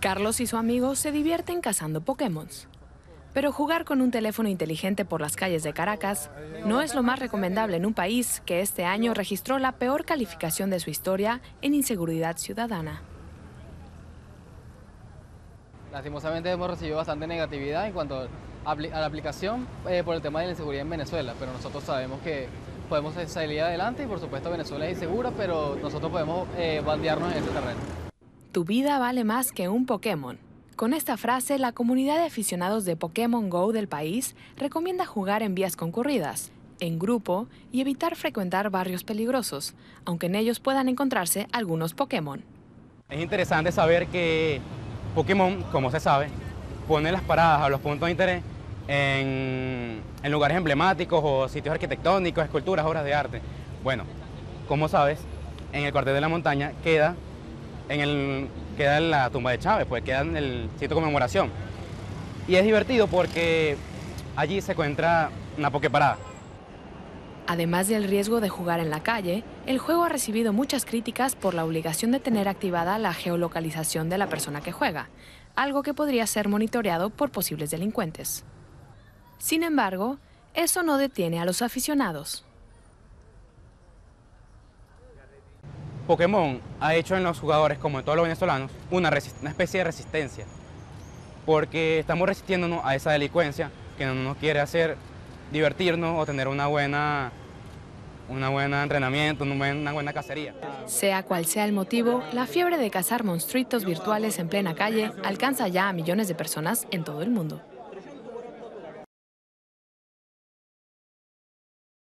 Carlos y su amigo se divierten cazando Pokémon. Pero jugar con un teléfono inteligente por las calles de Caracas no es lo más recomendable en un país que este año registró la peor calificación de su historia en inseguridad ciudadana. Lastimosamente hemos recibido bastante negatividad en cuanto a la aplicación por el tema de la inseguridad en Venezuela, pero nosotros sabemos que podemos salir adelante y por supuesto Venezuela es insegura, pero nosotros podemos bandearnos en ese terreno. Tu vida vale más que un Pokémon. Con esta frase, la comunidad de aficionados de Pokémon GO del país recomienda jugar en vías concurridas, en grupo y evitar frecuentar barrios peligrosos, aunque en ellos puedan encontrarse algunos Pokémon. Es interesante saber que Pokémon, como se sabe, pone las paradas a los puntos de interés en lugares emblemáticos o sitios arquitectónicos, esculturas, obras de arte. Bueno, como sabes, en el Cuartel de la Montaña queda en la tumba de Chávez, pues queda en el sitio de conmemoración. Y es divertido porque allí se encuentra una pokeparada. Además del riesgo de jugar en la calle, el juego ha recibido muchas críticas por la obligación de tener activada la geolocalización de la persona que juega, algo que podría ser monitoreado por posibles delincuentes. Sin embargo, eso no detiene a los aficionados. Pokémon ha hecho en los jugadores, como en todos los venezolanos, una especie de resistencia, porque estamos resistiéndonos a esa delincuencia que no nos quiere hacer divertirnos o tener un buen entrenamiento, una buena cacería. Sea cual sea el motivo, la fiebre de cazar monstruitos virtuales en plena calle alcanza ya a millones de personas en todo el mundo.